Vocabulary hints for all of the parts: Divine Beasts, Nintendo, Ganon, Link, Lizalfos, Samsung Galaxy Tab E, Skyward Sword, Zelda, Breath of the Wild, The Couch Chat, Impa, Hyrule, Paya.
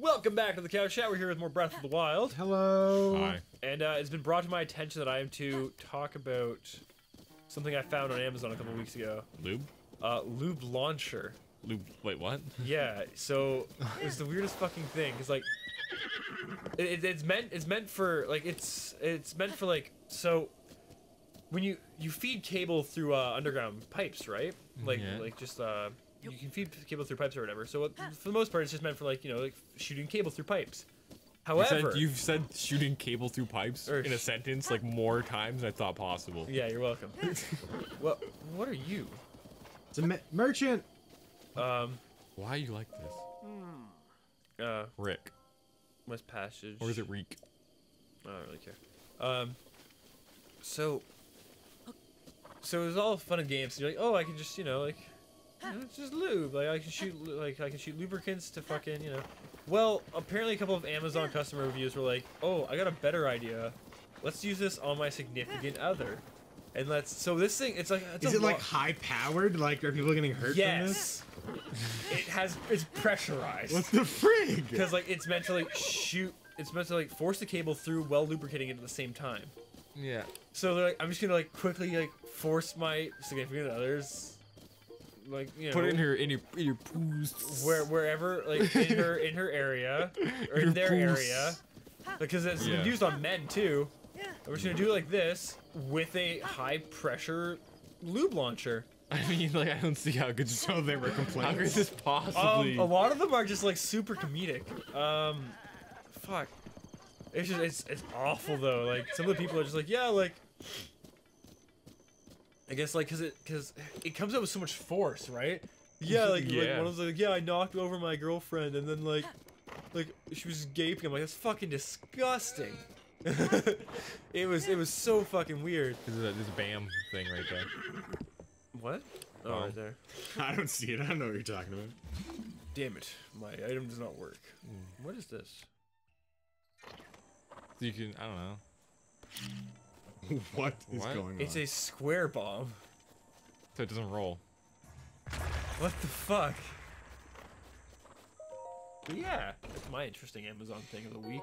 Welcome back to The Couch Chat. We're here with more Breath of the Wild. Hello. Hi. And it's been brought to my attention that I am to talk about something I found on Amazon a couple weeks ago. Lube? Lube launcher. Lube, wait, what? Yeah, so it's the weirdest fucking thing. It's like, it's meant for, like, it's meant for, like, so when you feed cable through underground pipes, right? Like, yeah. Like just, you can feed cable through pipes or whatever. So for the most part, it's just meant for, like, you know, like shooting cable through pipes. However, you've said shooting cable through pipes in a sentence like more times than I thought possible. Yeah, you're welcome. Well, what are you? It's a merchant. Why you like this? Rick. West Passage. Or is it Reek? I don't really care. So it was all fun and games. So you're like, oh, I can just, you know, like, it's just lube. Like, I can shoot, like, I can shoot lubricants to fucking, you know. Well, apparently a couple of Amazon customer reviews were like, oh, I got a better idea. Let's use this on my significant other. And let's, so this thing, it's like, it's like high powered? Like, are people getting hurt from this? Yes. It has, it's pressurized. What the frig? Because, like, it's meant to, like, shoot, it's meant to, like, force the cable through while lubricating it at the same time. Yeah. So they're like, I'm just gonna, like, quickly, like, force my significant others. Like, you know, put it in your poos. Wherever, like, in her area, or in their area, because it's been used on men too. We're just gonna do it like this with a high pressure lube launcher. I mean, like, I don't see how good. So they were complaining. How is this possibly? A lot of them are just like super comedic. Fuck. It's just it's awful though. Like, some of the people are just like, yeah, like. I guess, like, cause it comes up with so much force, right? Yeah, like, like, one of them's like, yeah, I knocked over my girlfriend, and then, like, she was gaping. I'm like, that's fucking disgusting. It was so fucking weird. This is a BAM thing right there. What? Oh, right there. I don't see it. I don't know what you're talking about. Damn it! My item does not work. Mm. What is this? So you can, I don't know. What is going on? It's a square bomb. So it doesn't roll. What the fuck? But yeah, that's my interesting Amazon thing of the week.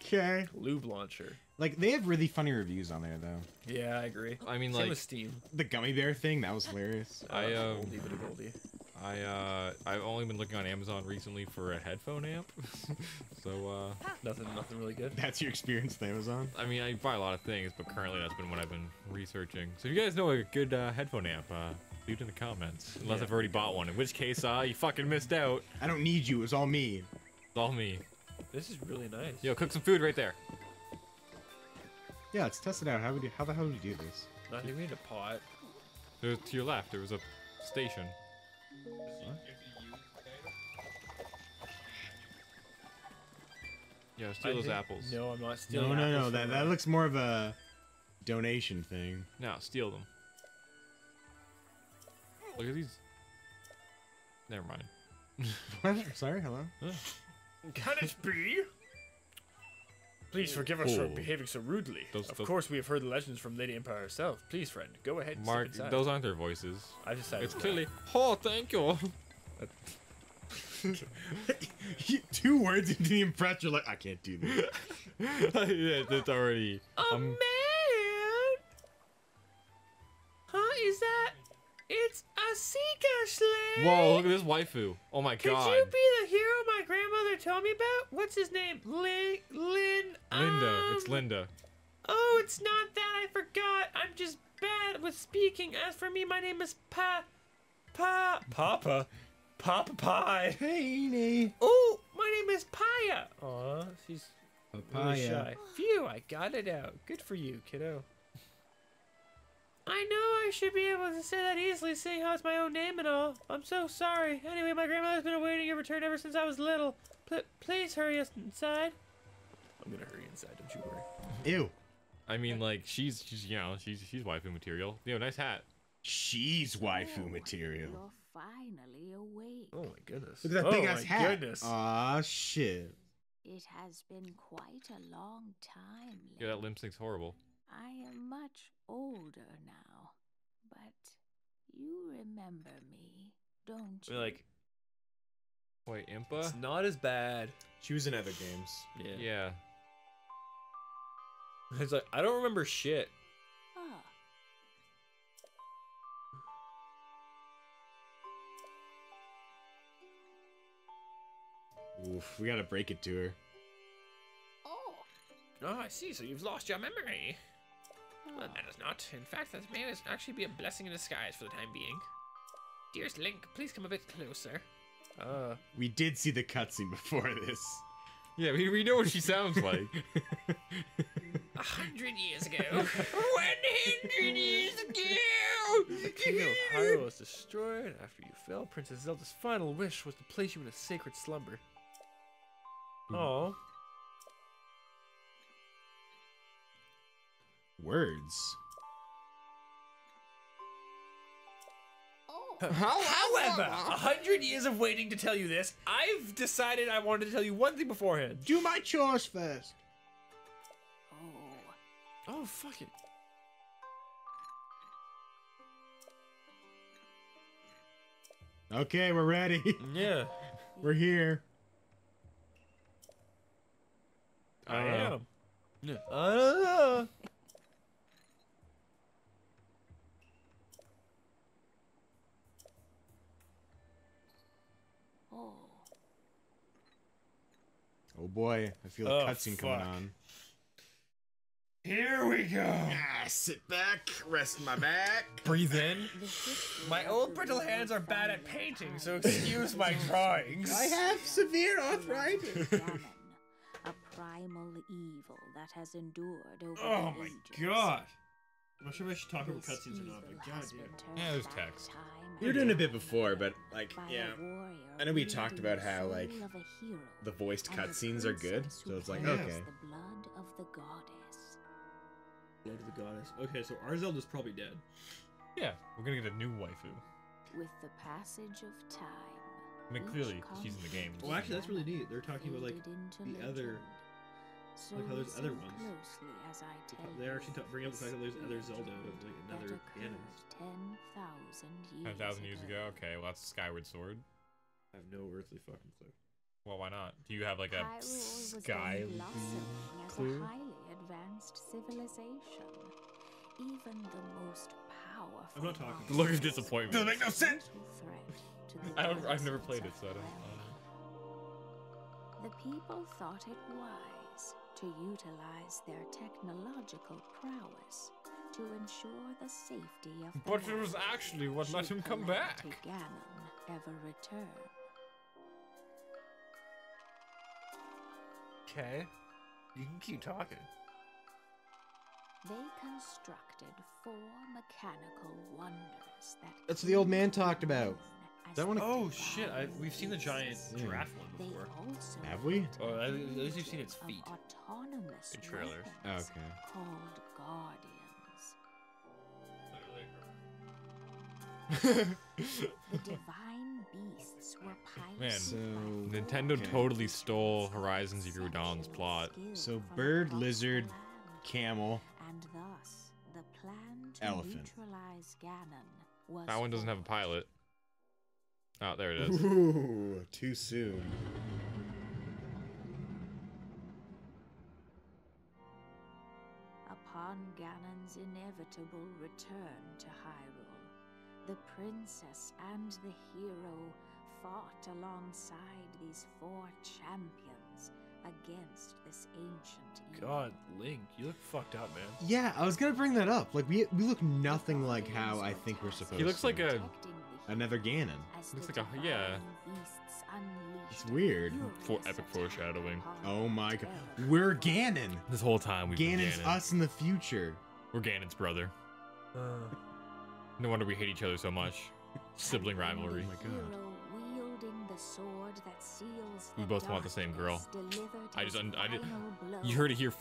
Okay. Lube launcher. Like, they have really funny reviews on there, though. Yeah, I agree. I mean, like, Steam. The gummy bear thing, that was hilarious. I've only been looking on Amazon recently for a headphone amp, so nothing really good. That's your experience with Amazon? I mean, I buy a lot of things, but currently that's been what I've been researching. So if you guys know a good headphone amp, leave it in the comments. Unless I've already bought one, in which case, you fucking missed out. I don't need you, it's all me. It's all me. This is really nice. Yo, cook some food right there. Yeah, let's test it out. How the hell would you do this? I think we need a pot. There's, to your left, there was a station. Huh? Yeah, steal those apples. No, I'm not stealing apples. No, that looks more of a donation thing. No, steal them. Look at these. Never mind. Sorry, hello? Can it be? Please forgive us for behaving so rudely. Of course, we have heard the legends from Lady Impa herself. Please, friend, go ahead and Mark, step inside. Those aren't their voices. I decided. It's clearly, oh, thank you. Two words you didn't impress, you're like, I can't do this. It's already. Man! Huh, is that? It's a sea cow slave! Whoa, look at this waifu. Oh my god. Could you be the hero my grandmother told me about? What's his name? Linda. It's Linda. Oh, it's not that. I forgot. I'm just bad with speaking. As for me, my name is Papa Pie. Hey, oh, my name is Paya. Aw, she's really shy. Phew, I got it out. Good for you, kiddo. I know I should be able to say that easily, seeing how it's my own name and all. I'm so sorry. Anyway, my grandmother's been awaiting your return ever since I was little. Please hurry us inside. I'm gonna hurry inside, don't you worry. Ew. I mean, like, she's you know, she's waifu material. You know, nice hat. She's waifu material. You're finally awake. Oh my goodness. Look at that big ass hat. Oh my goodness. Aw, shit. It has been quite a long time. Yeah, that lip sync's horrible. I am much older now, but you remember me, don't you? Like, Wait, Impa? It's not as bad. She was in other games. Yeah. Yeah. It's like, I don't remember shit. Ah. Oof, we gotta break it to her. Oh, I see, so you've lost your memory. Well, that is not. In fact, that may actually be a blessing in disguise for the time being. Dearest Link, please come a bit closer. We did see the cutscene before this. Yeah, we know what she sounds like. 100 years ago. 100 years ago! The kingdom of Hyrule was destroyed. After you fell, Princess Zelda's final wish was to place you in a sacred slumber. Oh. Words. Oh. However, 100 years of waiting to tell you this, I've decided I wanted to tell you one thing beforehand. Do my chores first. Oh. Oh, fuck it. Okay, we're ready. Yeah. We're here. I am. Yeah. Oh boy, I feel a cutscene coming on. Here we go! Ah, sit back, rest my back. Breathe in. My old brittle hands are bad at painting, so excuse my drawings. I have severe arthritis. Ganon, a primal evil that has endured over the ages. Oh my god! I'm not sure if I should talk about cutscenes or not, but goddamn. Yeah, there's text. We were doing a bit before, but, like, yeah. I know we talked about how, like, the voiced cutscenes are good, so it's like, okay. The blood of the goddess. Blood of the goddess. Okay, so our Zelda's probably dead. Yeah, we're gonna get a new waifu. With the passage of time. I mean, clearly, she's in the game. Well, actually, that's really neat. They're talking about, like, the other. Like how there's other ones. They actually bring up the fact that there's other Zelda, like another animus. 10,000 years ago? Okay, well that's Skyward Sword. I have no earthly fucking clue. Well, why not? Do you have like a sky clue? A highly advanced civilization. Even the most powerful. I'm not talking. The look of disappointment. Doesn't make no sense! I've never played it, so I don't know. The people thought it wise to utilize their technological prowess to ensure the safety of But it was actually what let him come back. Ganon ever return. Okay. You can keep talking. They constructed 4 mechanical wonders that That's what the old man talked about. That one oh shit, we've seen the giant giraffe one before. Have we? Oh, at least we've seen its feet. The trailers. Okay. Called guardians. The Divine Beasts were pirates. Man, so, Nintendo totally stole Horizon Zero Dawn's plot. So bird, lizard, camel, and thus the plan to neutralize Ganon was that one doesn't have a pilot. Oh, there it is. Ooh, too soon. Upon Ganon's inevitable return to Hyrule, the princess and the hero fought alongside these 4 champions against this ancient evil. God, Link, you look fucked up, man. Yeah, I was gonna bring that up. Like, we look nothing like how I think we're supposed to. He looks like a... Another Ganon. Looks like a yeah. It's weird. For epic foreshadowing. Oh my god, we're Ganon. This whole time we've been Ganon. Ganon's us in the future. We're Ganon's brother. No wonder we hate each other so much. Sibling rivalry. Oh my god. The sword that seals the we both want the same girl. You heard it here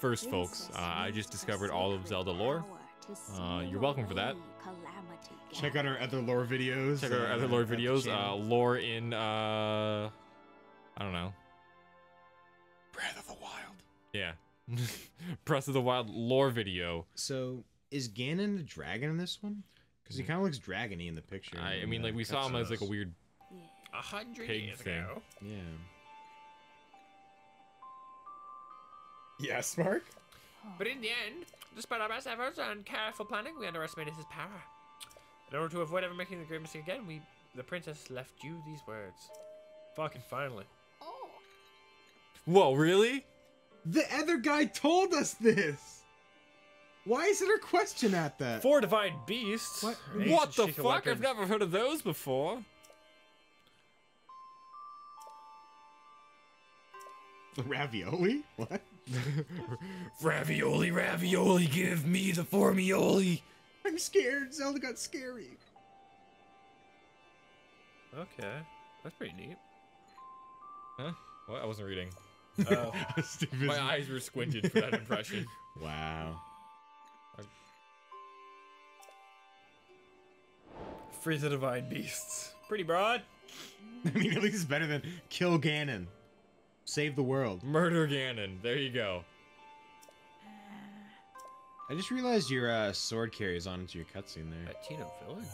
first, folks. I just discovered all of Zelda lore. You're welcome for that. Check out our other lore videos. Check out our other lore videos. Lore in, I don't know. Breath of the Wild. Yeah. Breath of the Wild lore video. So, is Ganon a dragon in this one? Because he kind of looks dragony in the picture. I mean, like, we saw him as, like, a weird 100 years ago. Yeah. Yes, Mark? But in the end, despite our best efforts and careful planning, we underestimated his power. In order to avoid ever making the great mistake again, the princess left you these words. Fucking finally. Oh. Whoa, really? The other guy told us this! Why is it her question at that? Four divine beasts? What the fuck? I've never heard of those before. Ravioli? What? Ravioli, ravioli, give me the formioli. I'm scared. Zelda got scary. Okay. That's pretty neat. Huh? Well, I wasn't reading. Oh. My eyes were squinted for that impression. Wow. Free the divine beasts. Pretty broad. I mean, at least it's better than kill Ganon. Save the world. Murder Ganon. There you go. I just realized your sword carries on into your cutscene there. At Tino Village.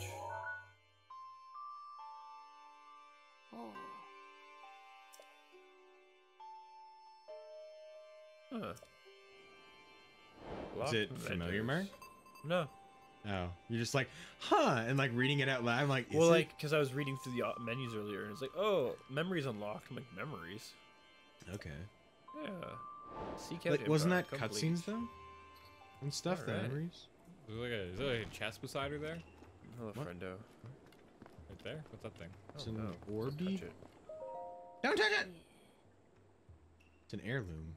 Oh. Huh. Is it familiar, Mark? No. Oh, you're just like, huh, and like reading it out loud. I'm like, well, like, because I was reading through the menus earlier, and it's like, oh, memories unlocked. I'm like, memories. Okay. Yeah. Seek out like, wasn't that cutscenes though? And stuff, right. Memories. Is there like a chest beside her there? Hello, what? Friendo. Right there? What's that thing? It's an orb. Don't touch it. It's an heirloom.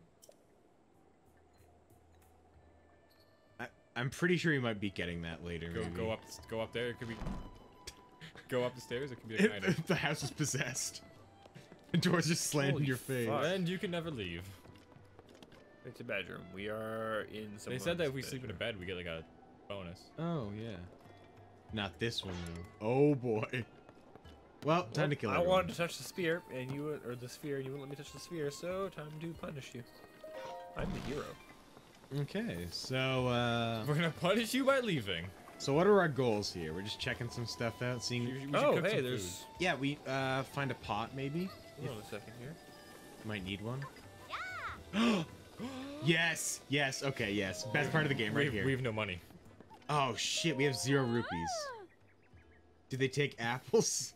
I'm pretty sure you might be getting that later. Go up there. It could be. Go up the stairs. It could be a item. The house is possessed. The doors just slammed in your face. And you can never leave. It's a bedroom. We are in some. They said that if we sleep in a bed, we get like a bonus. Oh yeah. Not this one though. Oh boy. Well, time to kill everyone. I wanted to touch the spear, and you or the sphere, and you wouldn't let me touch the sphere. So time to punish you. I'm the hero. Okay, so we're gonna punish you by leaving. So what are our goals here? We're just checking some stuff out, seeing. We oh, hey, there's. Food. Yeah, we find a pot maybe. Hold on a second here. Might need one. Yeah. Yes. Yes. Okay. Yes. Best part of the game, right here. We have no money. Oh shit! We have 0 rupees. Do they take apples?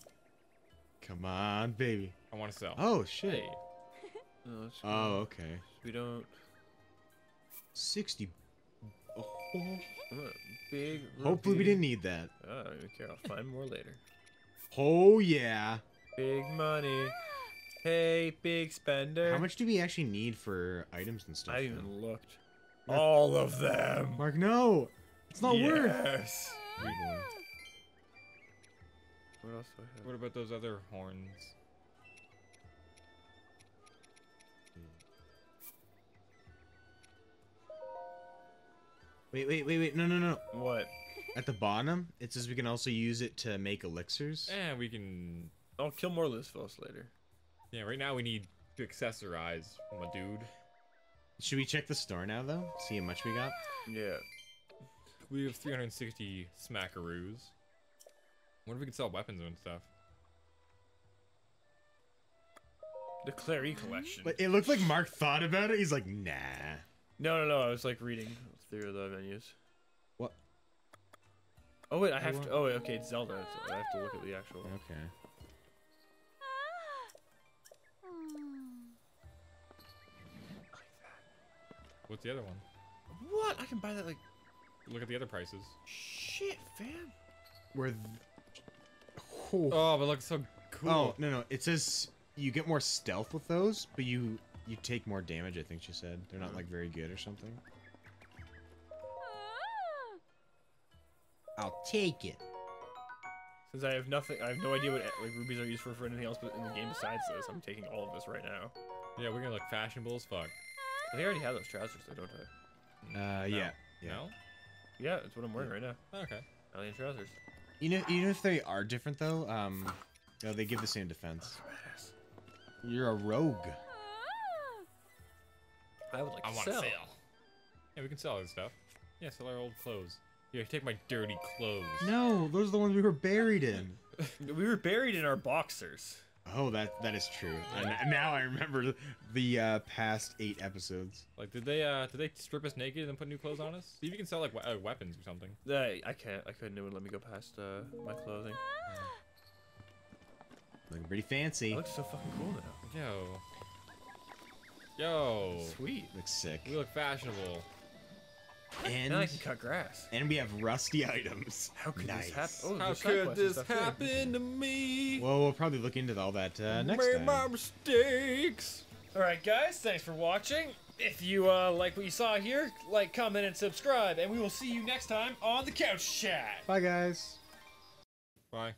Come on, baby. I want to sell. Oh shit. Hey. No, oh okay. We don't. 60. Oh. Big. Hopefully, we didn't need that. Oh, I don't care. I'll find more later. Oh, yeah. Big money. Hey, big spender. How much do we actually need for items and stuff? I even looked. All of them. Mark, no. It's not worth. Yes. What else do I have? What about those other horns? Wait, no. What? At the bottom, it says we can also use it to make elixirs. Yeah, we can... I'll kill more Lizalfos later. Yeah, right now we need to accessorize my dude. Should we check the store now, though? See how much we got? Yeah. We have 360 smackaroos. What if we could sell weapons and stuff? The Clary collection. But it looked like Mark thought about it. He's like, nah. No, I was like reading... through the menus. What? Oh wait, I have to. Oh wait, okay, it's Zelda. So I have to look at the actual. Okay. What's the other one? What? I can buy that like. Look at the other prices. Shit, fam. Where? Oh, but it looks so cool. Oh no, it says you get more stealth with those, but you take more damage. I think she said they're not like very good or something. I'll take it. Since I have nothing, I have no idea what like rubies are used for anything else, but in the game besides this, I'm taking all of this right now. Yeah, we're gonna look fashionable as fuck. I think I already have those trousers though, don't I? No. Yeah. No? Yeah, it's what I'm wearing right now. Oh, okay. Alien trousers. You know, even if they are different though, no, they give the same defense. You're a rogue. I would like to sell. Yeah, we can sell all this stuff. Yeah, sell our old clothes. Yeah, take my dirty clothes. No, those are the ones we were buried in. We were buried in our boxers. Oh, that is true. And now I remember the past 8 episodes. Like, did they strip us naked and put new clothes on us? See if you can sell like weapons or something. I can't. I couldn't. It wouldn't let me go past my clothing. Looking pretty fancy. It looks so fucking cool now. Yo. Yo. Sweet. Looks sick. We look fashionable. And I can cut grass. And we have rusty items. How could this happen? Oh, how could this happen to me? Well, we'll probably look into all that next time. Made my mistakes. All right, guys, thanks for watching. If you like what you saw here, like, comment, and subscribe, and we will see you next time on The Couch Chat. Bye, guys. Bye.